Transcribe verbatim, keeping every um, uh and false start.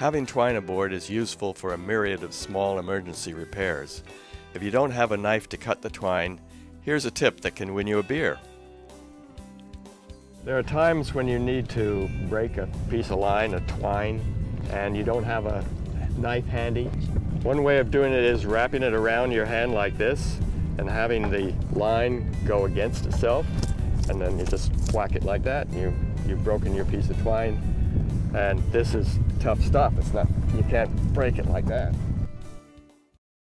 Having twine aboard is useful for a myriad of small emergency repairs. If you don't have a knife to cut the twine, here's a tip that can win you a beer. There are times when you need to break a piece of line, a twine, and you don't have a knife handy. One way of doing it is wrapping it around your hand like this and having the line go against itself, and then you just whack it like that. You, you've broken your piece of twine, and this is tough stuff. It's not, you can't break it like that.